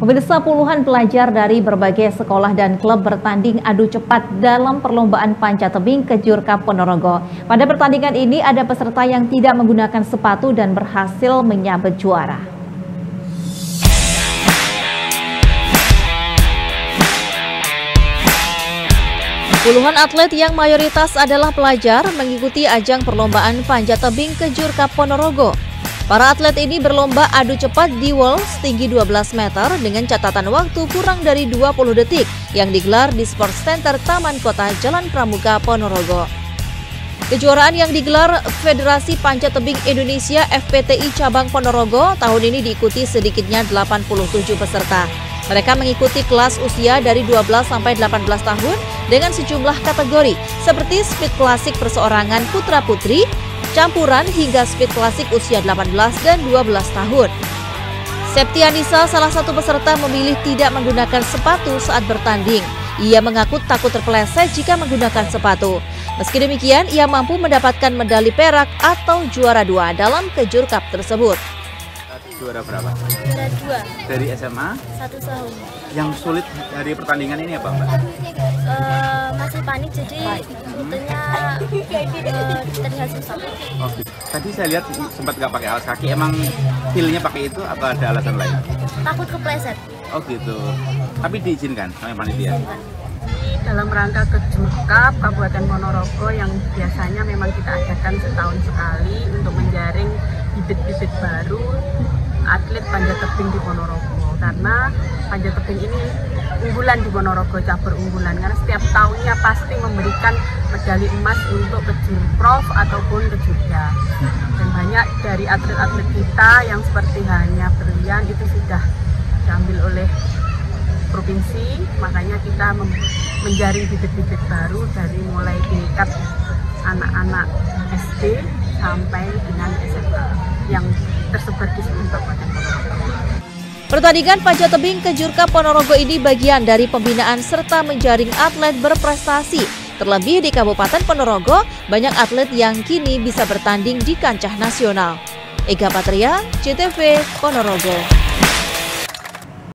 Pemirsa, puluhan pelajar dari berbagai sekolah dan klub bertanding adu cepat dalam perlombaan panjat tebing Kejurka Ponorogo. Pada pertandingan ini ada peserta yang tidak menggunakan sepatu dan berhasil menyabet juara. Puluhan atlet yang mayoritas adalah pelajar mengikuti ajang perlombaan panjat tebing Kejurka Ponorogo. Para atlet ini berlomba adu cepat di wall setinggi 12 meter dengan catatan waktu kurang dari 20 detik yang digelar di Sports Center Taman Kota Jalan Pramuka, Ponorogo. Kejuaraan yang digelar Federasi Panjat Tebing Indonesia FPTI Cabang Ponorogo tahun ini diikuti sedikitnya 87 peserta. Mereka mengikuti kelas usia dari 12 sampai 18 tahun dengan sejumlah kategori seperti speed klasik perseorangan putra-putri, campuran hingga speed klasik usia 18 dan 12 tahun. Septianisa, salah satu peserta, memilih tidak menggunakan sepatu saat bertanding. Ia mengaku takut terpeleset jika menggunakan sepatu. Meski demikian, ia mampu mendapatkan medali perak atau juara 2 dalam Kejur Cup tersebut. Juara berapa? Juara 2. Dari SMA? 1 tahun. Yang sulit dari pertandingan ini apa, Mbak? Masih panik, jadi rutenya terlihat susah. Oke. Tadi saya lihat sempat nggak pakai alas kaki. Emang pilihnya pakai itu atau ada alasan lain? Takut kepleset. Oh gitu. Tapi diizinkan sama panitia. Dalam rangka Kejur Cup Kabupaten Ponorogo yang biasanya memang kita adakan setahun sekali untuk menjaring bibit-bibit baru atlet panjat tebing di Ponorogo, karena panjat tebing ini unggulan di Ponorogo, cabur unggulan, karena setiap tahunnya pasti memberikan medali emas untuk Kejur Prof ataupun Kejurda. Dan banyak dari atlet-atlet kita yang seperti halnya berlian itu sudah diambil oleh provinsi, makanya kita menjaring bibit-bibit baru dari mulai tingkat anak-anak SD sampai dengan SMA yang tersebar di seluruh Kabupaten Ponorogo. Pertandingan panjat tebing Kejurka Ponorogo ini bagian dari pembinaan serta menjaring atlet berprestasi. Terlebih di Kabupaten Ponorogo, banyak atlet yang kini bisa bertanding di kancah nasional. Ega Patria, CTV Ponorogo.